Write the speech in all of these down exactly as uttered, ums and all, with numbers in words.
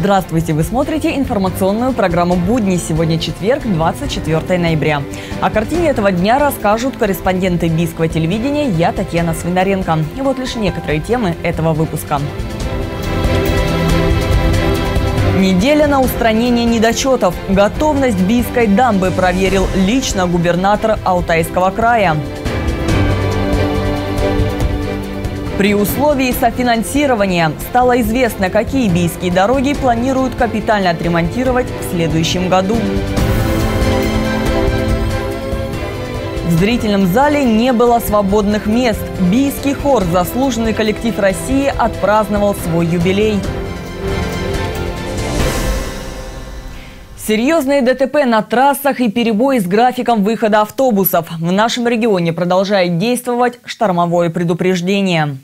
Здравствуйте! Вы смотрите информационную программу «Будни». Сегодня четверг, двадцать четвёртое ноября. О картине этого дня расскажут корреспонденты Бийского телевидения, я Татьяна Свинаренко. И вот лишь некоторые темы этого выпуска. Неделя на устранение недочетов. Готовность Бийской дамбы проверил лично губернатор Алтайского края. При условии софинансирования стало известно, какие бийские дороги планируют капитально отремонтировать в следующем году. В зрительном зале не было свободных мест. Бийский хор «Заслуженный коллектив России» отпраздновал свой юбилей. Серьезные ДТП на трассах и перебои с графиком выхода автобусов. В нашем регионе продолжает действовать штормовое предупреждение.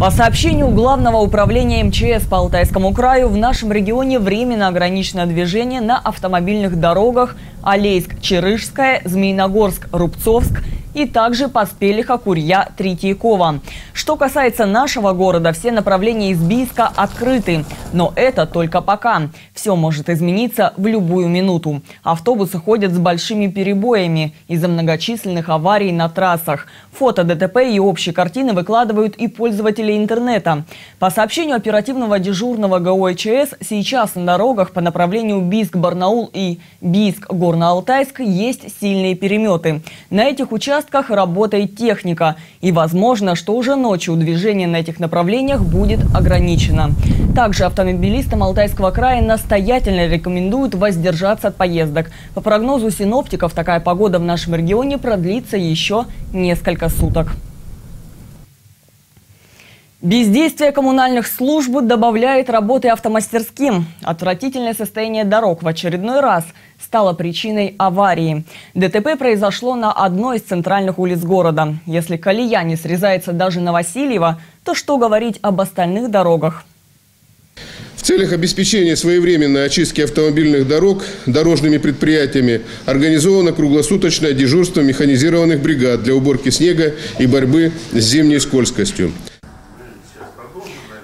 По сообщению Главного управления МЧС по Алтайскому краю, в нашем регионе временно ограничено движение на автомобильных дорогах Алейск-Черышская, Змеиногорск-Рубцовск и также Поспелиха-Курья-Третьякова. Что касается нашего города, все направления из Бийска открыты. Но это только пока. Все может измениться в любую минуту. Автобусы ходят с большими перебоями из-за многочисленных аварий на трассах. Фото ДТП и общие картины выкладывают и пользователи интернета. По сообщению оперативного дежурного ГО МЧС, сейчас на дорогах по направлению Бийск-Барнаул и Бийск-Горно-Алтайск есть сильные переметы. На этих участках работает техника, и возможно, что уже ночью движение на этих направлениях будет ограничено. Также автомобилистам Алтайского края настоятельно рекомендуют воздержаться от поездок. По прогнозу синоптиков, такая погода в нашем регионе продлится еще несколько суток. Бездействие коммунальных служб добавляет работы автомастерским. Отвратительное состояние дорог в очередной раз стало причиной аварии. ДТП произошло на одной из центральных улиц города. Если колея не срезается даже на Васильева, то что говорить об остальных дорогах? В целях обеспечения своевременной очистки автомобильных дорог дорожными предприятиями организовано круглосуточное дежурство механизированных бригад для уборки снега и борьбы с зимней скользкостью.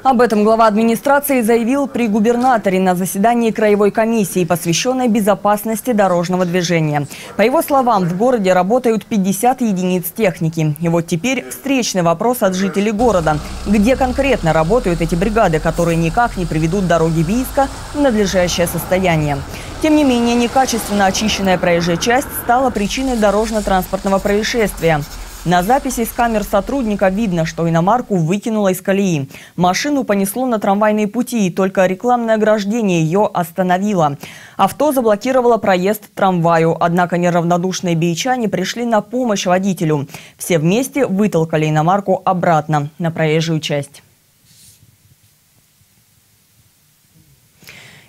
Об этом глава администрации заявил при губернаторе на заседании краевой комиссии, посвященной безопасности дорожного движения. По его словам, в городе работают пятьдесят единиц техники. И вот теперь встречный вопрос от жителей города. Где конкретно работают эти бригады, которые никак не приведут дороги Бийска в надлежащее состояние? Тем не менее, некачественно очищенная проезжая часть стала причиной дорожно-транспортного происшествия. На записи с камер сотрудника видно, что иномарку выкинуло из колеи. Машину понесло на трамвайные пути, и только рекламное ограждение ее остановило. Авто заблокировало проезд трамваю, однако неравнодушные бийчане пришли на помощь водителю. Все вместе вытолкали иномарку обратно на проезжую часть.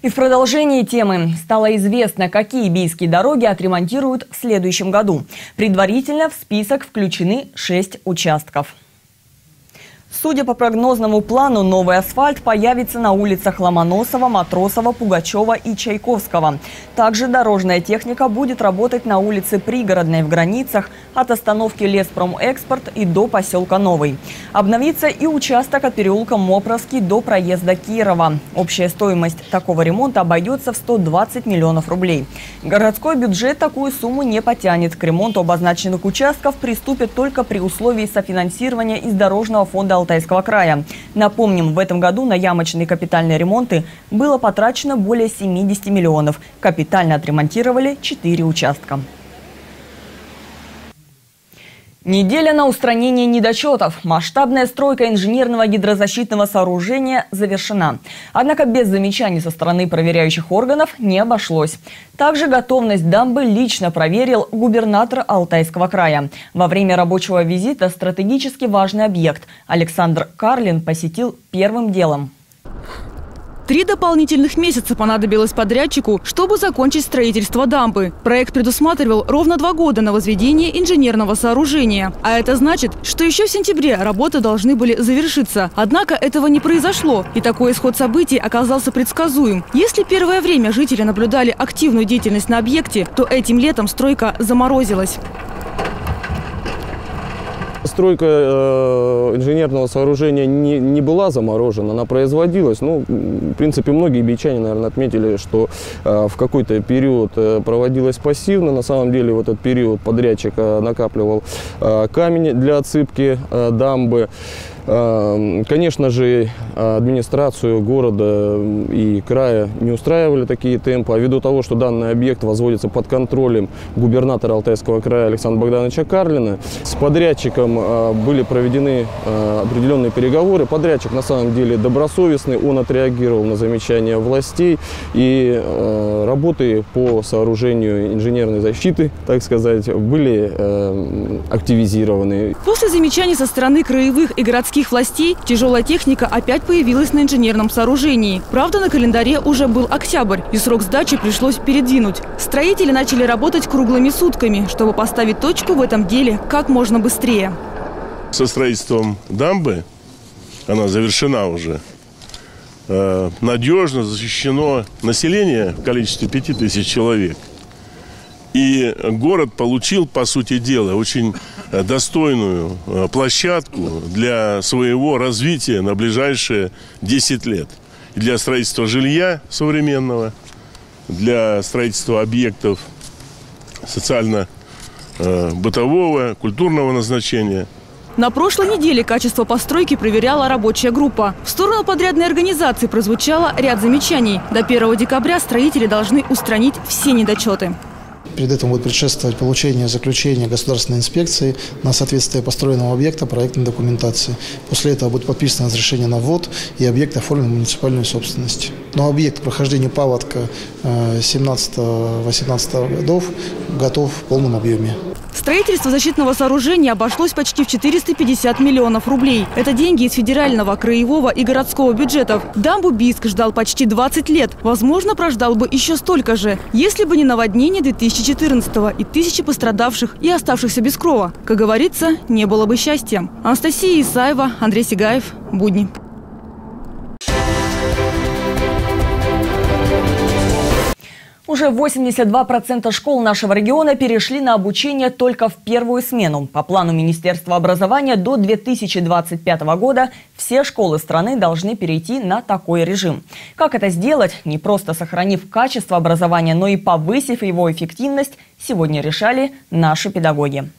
И в продолжении темы стало известно, какие бийские дороги отремонтируют в следующем году. Предварительно в список включены шесть участков. Судя по прогнозному плану, новый асфальт появится на улицах Ломоносова, Матросова, Пугачева и Чайковского. Также дорожная техника будет работать на улице Пригородной в границах от остановки Леспромэкспорт и до поселка Новый. Обновится и участок от переулка Мопровский до проезда Кирова. Общая стоимость такого ремонта обойдется в сто двадцать миллионов рублей. Городской бюджет такую сумму не потянет. К ремонту обозначенных участков приступят только при условии софинансирования из Дорожного фонда Алтайского края. Напомним, в этом году на ямочные капитальные ремонты было потрачено более семидесяти миллионов. Капитально отремонтировали четыре участка. Неделя на устранение недочетов. Масштабная стройка инженерного гидрозащитного сооружения завершена. Однако без замечаний со стороны проверяющих органов не обошлось. Также готовность дамбы лично проверил губернатор Алтайского края. Во время рабочего визита стратегически важный объект Александр Карлин посетил первым делом. Три дополнительных месяца понадобилось подрядчику, чтобы закончить строительство дамбы. Проект предусматривал ровно два года на возведение инженерного сооружения. А это значит, что еще в сентябре работы должны были завершиться. Однако этого не произошло, и такой исход событий оказался предсказуем. Если первое время жители наблюдали активную деятельность на объекте, то этим летом стройка заморозилась. перестройка э, инженерного сооружения не, не была заморожена, она производилась. Ну, в принципе, многие бийчане, наверное, отметили, что э, в какой-то период э, проводилось пассивно. На самом деле, в этот период подрядчик э, накапливал э, камень для отсыпки э, дамбы. Конечно же, администрацию города и края не устраивали такие темпы, а ввиду того, что данный объект возводится под контролем губернатора Алтайского края Александра Богдановича Карлина, с подрядчиком были проведены определенные переговоры. Подрядчик на самом деле добросовестный, он отреагировал на замечания властей, и работы по сооружению инженерной защиты, так сказать, были активизированы. После замечаний со стороны краевых и городских властей тяжелая техника опять появилась на инженерном сооружении. Правда, на календаре уже был октябрь, и срок сдачи пришлось передвинуть. Строители начали работать круглыми сутками, чтобы поставить точку в этом деле как можно быстрее. Со строительством дамбы, она завершена уже, надежно защищено население в количестве пяти тысяч человек. И город получил, по сути дела, очень достойную площадку для своего развития на ближайшие десять лет. Для строительства жилья современного, для строительства объектов социально-бытового, культурного назначения. На прошлой неделе качество постройки проверяла рабочая группа. В сторону подрядной организации прозвучало ряд замечаний. До первого декабря строители должны устранить все недочеты. Перед этим будет предшествовать получение заключения государственной инспекции на соответствие построенного объекта проектной документации. После этого будет подписано разрешение на ввод, и объект оформлен в муниципальную собственность. Но объект к прохождению паводка семнадцатого-восемнадцатого годов готов в полном объеме. Строительство защитного сооружения обошлось почти в четыреста пятьдесят миллионов рублей. Это деньги из федерального, краевого и городского бюджетов. Дамбу Бийск ждал почти двадцать лет. Возможно, прождал бы еще столько же, если бы не наводнение две тысячи четырнадцатого и тысячи пострадавших и оставшихся без крова. Как говорится, не было бы счастья. Анастасия Исаева, Андрей Сигаев, Будни. Уже восемьдесят два процента школ нашего региона перешли на обучение только в первую смену. По плану Министерства образования до две тысячи двадцать пятого года все школы страны должны перейти на такой режим. Как это сделать, не просто сохранив качество образования, но и повысив его эффективность, сегодня решали наши педагоги.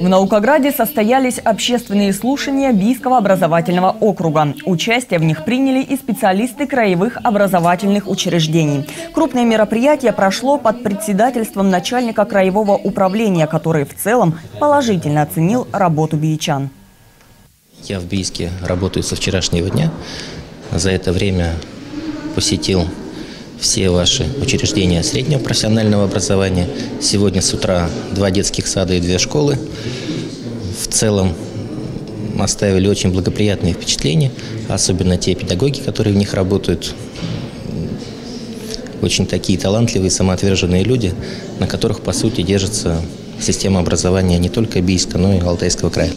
В Наукограде состоялись общественные слушания Бийского образовательного округа. Участие в них приняли и специалисты краевых образовательных учреждений. Крупное мероприятие прошло под председательством начальника краевого управления, который в целом положительно оценил работу бийчан. Я в Бийске работаю со вчерашнего дня. За это время посетил все ваши учреждения среднего профессионального образования. Сегодня с утра два детских сада и две школы. В целом оставили очень благоприятные впечатления, особенно те педагоги, которые в них работают. Очень такие талантливые, самоотверженные люди, на которых, по сути, держится система образования не только Бийска, но и Алтайского края.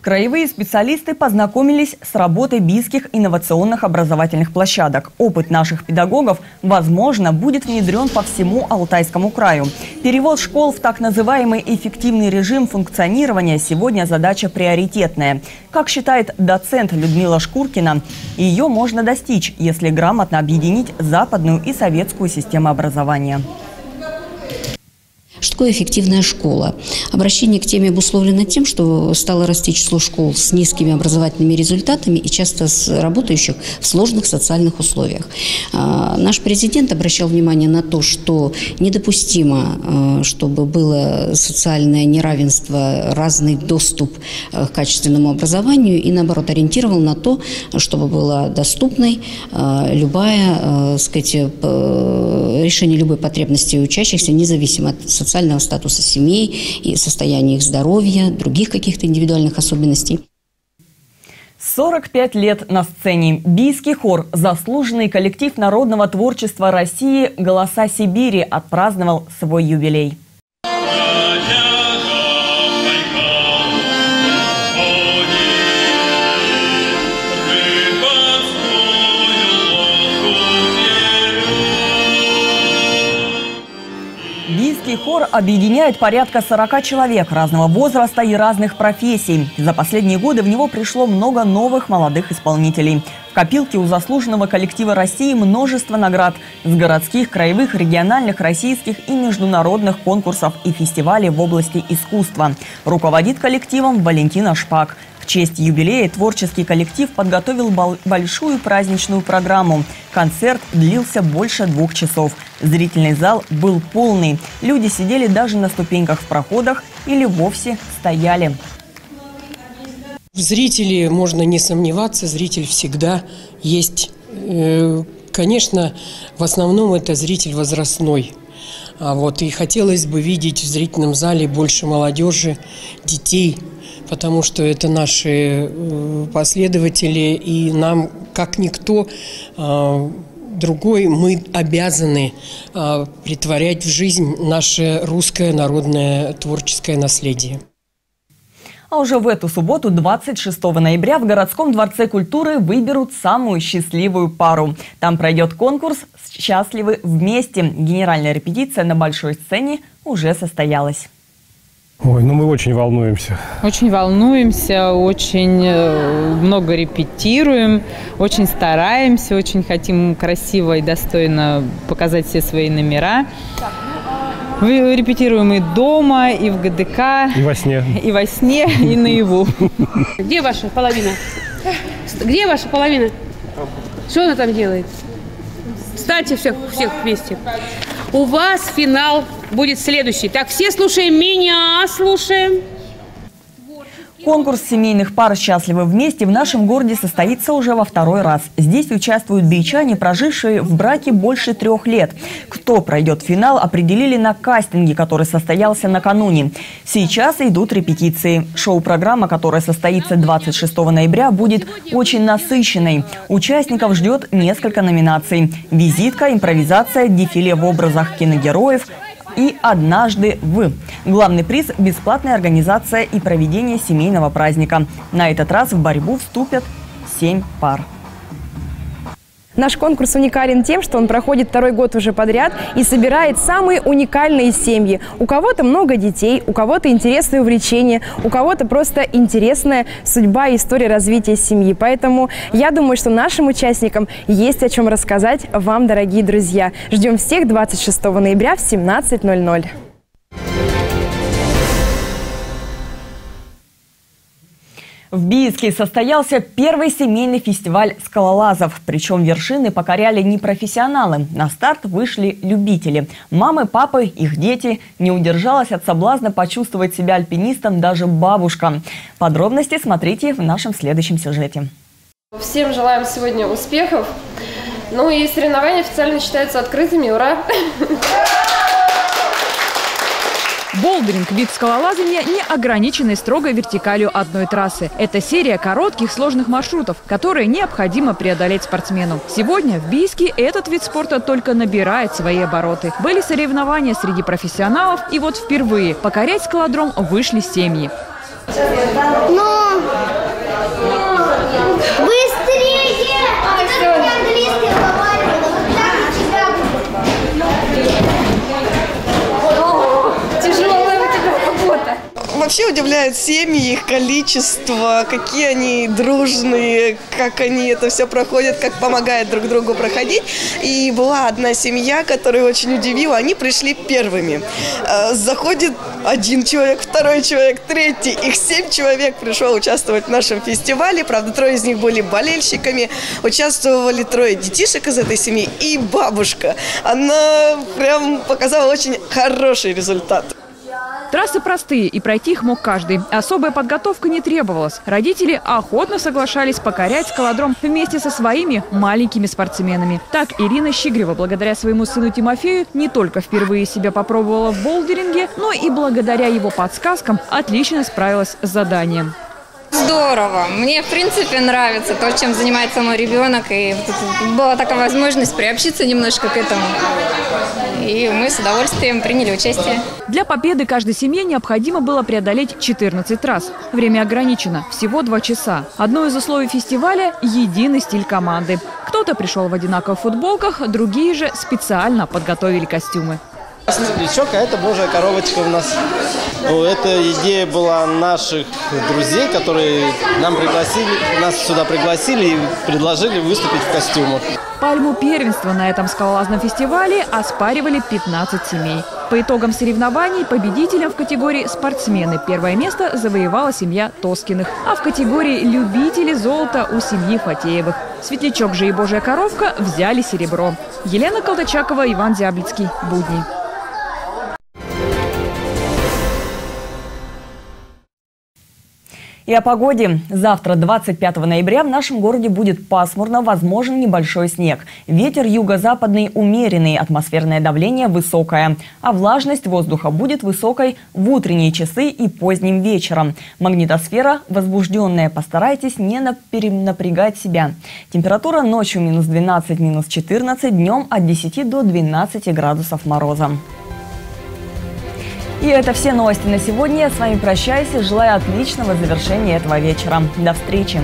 Краевые специалисты познакомились с работой бийских инновационных образовательных площадок. Опыт наших педагогов, возможно, будет внедрен по всему Алтайскому краю. Перевод школ в так называемый эффективный режим функционирования сегодня задача приоритетная. Как считает доцент Людмила Шкуркина, ее можно достичь, если грамотно объединить западную и советскую системы образования. Что такое эффективная школа? Обращение к теме обусловлено тем, что стало расти число школ с низкими образовательными результатами и часто с работающих в сложных социальных условиях. Наш президент обращал внимание на то, что недопустимо, чтобы было социальное неравенство, разный доступ к качественному образованию, и наоборот ориентировал на то, чтобы была доступной любая, сказать, решение любой потребности учащихся, независимо от социального статуса семей и состояния их здоровья, других каких-то индивидуальных особенностей. сорок пять лет на сцене. Бийский хор, заслуженный коллектив народного творчества России «Голоса Сибири», отпраздновал свой юбилей. Бийский хор объединяет порядка сорока человек разного возраста и разных профессий. За последние годы в него пришло много новых молодых исполнителей. В копилке у заслуженного коллектива России множество наград с городских, краевых, региональных, российских и международных конкурсов и фестивалей в области искусства. Руководит коллективом Валентина Шпак. В честь юбилея творческий коллектив подготовил большую праздничную программу. Концерт длился больше двух часов. Зрительный зал был полный. Люди сидели даже на ступеньках в проходах или вовсе стояли. В зрителе можно не сомневаться, зритель всегда есть. Конечно, в основном это зритель возрастной. А вот и хотелось бы видеть в зрительном зале больше молодежи, детей, потому что это наши последователи, и нам, как никто другой, мы обязаны претворять в жизнь наше русское народное творческое наследие. А уже в эту субботу, двадцать шестого ноября, в городском дворце культуры выберут самую счастливую пару. Там пройдет конкурс «Счастливы вместе». Генеральная репетиция на большой сцене уже состоялась. Ой, ну мы очень волнуемся. Очень волнуемся, очень много репетируем, очень стараемся, очень хотим красиво и достойно показать все свои номера. Мы репетируем и дома, и в ГДК. И во сне. И во сне, и наяву. Где ваша половина? Где ваша половина? Что она там делает? Встаньте всех, всех вместе. У вас финал будет следующий. Так, все слушаем меня, слушаем. Конкурс семейных пар «Счастливы вместе» в нашем городе состоится уже во второй раз. Здесь участвуют бийчане, прожившие в браке больше трех лет. Кто пройдет финал, определили на кастинге, который состоялся накануне. Сейчас идут репетиции. Шоу-программа, которая состоится двадцать шестого ноября, будет очень насыщенной. Участников ждет несколько номинаций. Визитка, импровизация, дефиле в образах киногероев – и «Однажды в». Главный приз – бесплатная организация и проведение семейного праздника. На этот раз в борьбу вступят семь пар. Наш конкурс уникален тем, что он проходит второй год уже подряд и собирает самые уникальные семьи. У кого-то много детей, у кого-то интересные увлечения, у кого-то просто интересная судьба и история развития семьи. Поэтому я думаю, что нашим участникам есть о чем рассказать вам, дорогие друзья. Ждем всех двадцать шестого ноября в семнадцать ноль ноль. В Бийске состоялся первый семейный фестиваль скалолазов. Причем вершины покоряли не профессионалы. На старт вышли любители. Мамы, папы, их дети. Не удержалась от соблазна почувствовать себя альпинистом даже бабушка. Подробности смотрите в нашем следующем сюжете. Всем желаем сегодня успехов. Ну и соревнования официально считаются открытыми. Ура! Болдеринг – вид скалолазания, не ограниченный строго вертикалью одной трассы. Это серия коротких сложных маршрутов, которые необходимо преодолеть спортсмену. Сегодня в Бийске этот вид спорта только набирает свои обороты. Были соревнования среди профессионалов, и вот впервые покорять скалодром вышли семьи. Но... Быстрее! Это не английский говорит. Вообще удивляет семьи, их количество, какие они дружные, как они это все проходят, как помогают друг другу проходить. И была одна семья, которая очень удивила, они пришли первыми. Заходит один человек, второй человек, третий. Их семь человек пришло участвовать в нашем фестивале. Правда, трое из них были болельщиками. Участвовали трое детишек из этой семьи и бабушка. Она прям показала очень хороший результат. Трассы простые, и пройти их мог каждый. Особая подготовка не требовалась. Родители охотно соглашались покорять скалодром вместе со своими маленькими спортсменами. Так Ирина Щегрева благодаря своему сыну Тимофею не только впервые себя попробовала в болдеринге, но и благодаря его подсказкам отлично справилась с заданием. Здорово. Мне, в принципе, нравится то, чем занимается мой ребенок. И была такая возможность приобщиться немножко к этому. И мы с удовольствием приняли участие. Для победы каждой семье необходимо было преодолеть четырнадцать раз. Время ограничено. Всего два часа. Одно из условий фестиваля – единый стиль команды. Кто-то пришел в одинаковых футболках, другие же специально подготовили костюмы. Смуглячок, а это божья коровочка у нас. Ну, эта идея была наших друзей, которые нам пригласили, нас сюда пригласили и предложили выступить в костюмах. Пальму первенства на этом скалолазном фестивале оспаривали пятнадцать семей. По итогам соревнований победителям в категории «Спортсмены» первое место завоевала семья Тоскиных, а в категории «Любители золота» у семьи Фатеевых. Светлячок же и божья коровка взяли серебро. Елена Колдачакова, Иван Зяблицкий. Будни. И о погоде. Завтра, двадцать пятого ноября, в нашем городе будет пасмурно, возможен небольшой снег. Ветер юго-западный умеренный, атмосферное давление высокое. А влажность воздуха будет высокой в утренние часы и поздним вечером. Магнитосфера возбужденная. Постарайтесь не перенапрягать себя. Температура ночью минус двенадцать, минус четырнадцать, днем от десяти до двенадцати градусов мороза. И это все новости на сегодня. Я с вами прощаюсь и желаю отличного завершения этого вечера. До встречи!